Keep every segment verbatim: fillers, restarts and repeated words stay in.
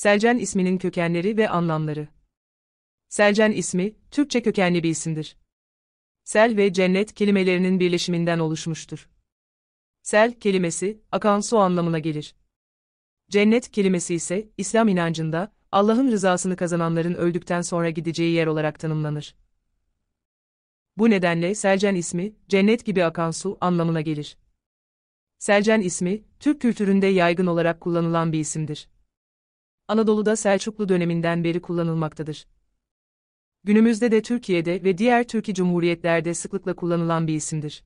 Selcan isminin kökenleri ve anlamları. Selcan ismi, Türkçe kökenli bir isimdir. Sel ve cennet kelimelerinin birleşiminden oluşmuştur. Sel kelimesi, akan su anlamına gelir. Cennet kelimesi ise, İslam inancında, Allah'ın rızasını kazananların öldükten sonra gideceği yer olarak tanımlanır. Bu nedenle Selcan ismi, cennet gibi akan su anlamına gelir. Selcan ismi, Türk kültüründe yaygın olarak kullanılan bir isimdir. Anadolu'da Selçuklu döneminden beri kullanılmaktadır. Günümüzde de Türkiye'de ve diğer Türkiye Cumhuriyetlerde sıklıkla kullanılan bir isimdir.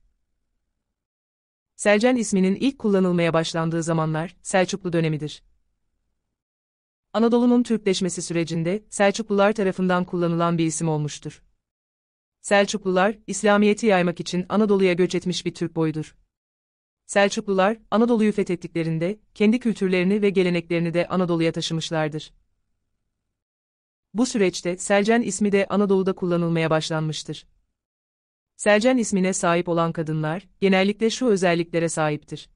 Selcan isminin ilk kullanılmaya başlandığı zamanlar Selçuklu dönemidir. Anadolu'nun Türkleşmesi sürecinde Selçuklular tarafından kullanılan bir isim olmuştur. Selçuklular, İslamiyet'i yaymak için Anadolu'ya göç etmiş bir Türk boyudur. Selçuklular, Anadolu'yu fethettiklerinde, kendi kültürlerini ve geleneklerini de Anadolu'ya taşımışlardır. Bu süreçte Selcan ismi de Anadolu'da kullanılmaya başlanmıştır. Selcan ismine sahip olan kadınlar, genellikle şu özelliklere sahiptir.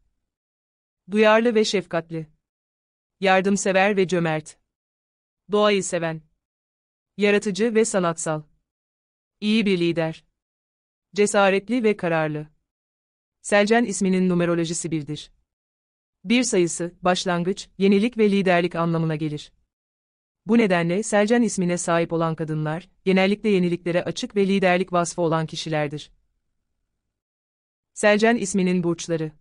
Duyarlı ve şefkatli. Yardımsever ve cömert. Doğayı seven. Yaratıcı ve sanatsal. İyi bir lider. Cesaretli ve kararlı. Selcan isminin numerolojisi birdir. Bir sayısı, başlangıç, yenilik ve liderlik anlamına gelir. Bu nedenle Selcan ismine sahip olan kadınlar, genellikle yeniliklere açık ve liderlik vasfı olan kişilerdir. Selcan isminin burçları.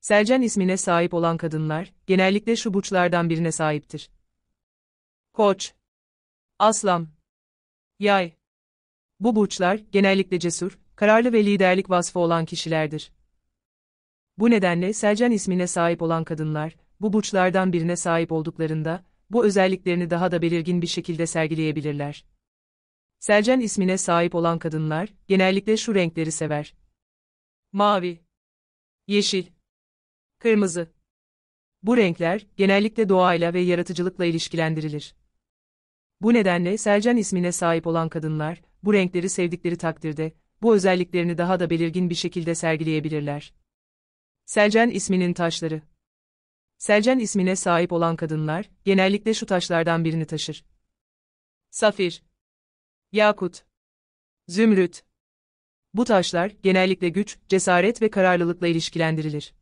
Selcan ismine sahip olan kadınlar, genellikle şu burçlardan birine sahiptir. Koç, Aslan, Yay. Bu burçlar, genellikle cesur, kararlı ve liderlik vasfı olan kişilerdir. Bu nedenle Selcan ismine sahip olan kadınlar, bu burçlardan birine sahip olduklarında, bu özelliklerini daha da belirgin bir şekilde sergileyebilirler. Selcan ismine sahip olan kadınlar, genellikle şu renkleri sever. Mavi, yeşil, kırmızı. Bu renkler, genellikle doğayla ve yaratıcılıkla ilişkilendirilir. Bu nedenle Selcan ismine sahip olan kadınlar, bu renkleri sevdikleri takdirde, bu özelliklerini daha da belirgin bir şekilde sergileyebilirler. Selcan isminin taşları. Selcan ismine sahip olan kadınlar, genellikle şu taşlardan birini taşır. Safir, yakut, zümrüt. Bu taşlar, genellikle güç, cesaret ve kararlılıkla ilişkilendirilir.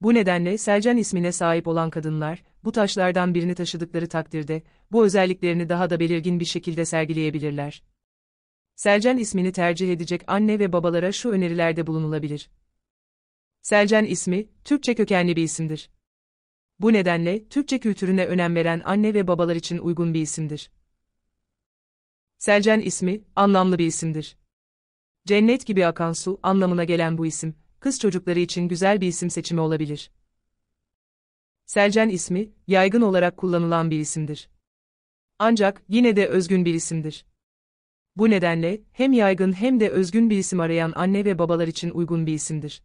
Bu nedenle Selcan ismine sahip olan kadınlar, bu taşlardan birini taşıdıkları takdirde, bu özelliklerini daha da belirgin bir şekilde sergileyebilirler. Selcan ismini tercih edecek anne ve babalara şu önerilerde bulunulabilir. Selcan ismi, Türkçe kökenli bir isimdir. Bu nedenle, Türkçe kültürüne önem veren anne ve babalar için uygun bir isimdir. Selcan ismi, anlamlı bir isimdir. Cennet gibi akan su anlamına gelen bu isim, kız çocukları için güzel bir isim seçimi olabilir. Selcan ismi, yaygın olarak kullanılan bir isimdir. Ancak, yine de özgün bir isimdir. Bu nedenle, hem yaygın hem de özgün bir isim arayan anne ve babalar için uygun bir isimdir.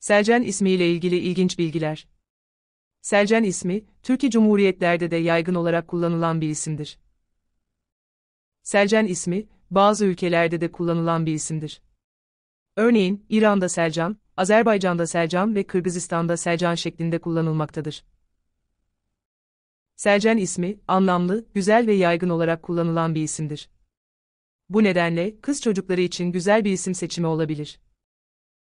Selcan ismiyle ilgili ilginç bilgiler. Selcan ismi, Türkiye Cumhuriyetlerde de yaygın olarak kullanılan bir isimdir. Selcan ismi, bazı ülkelerde de kullanılan bir isimdir. Örneğin, İran'da Selcan, Azerbaycan'da Selcan ve Kırgızistan'da Selcan şeklinde kullanılmaktadır. Selcan ismi, anlamlı, güzel ve yaygın olarak kullanılan bir isimdir. Bu nedenle, kız çocukları için güzel bir isim seçimi olabilir.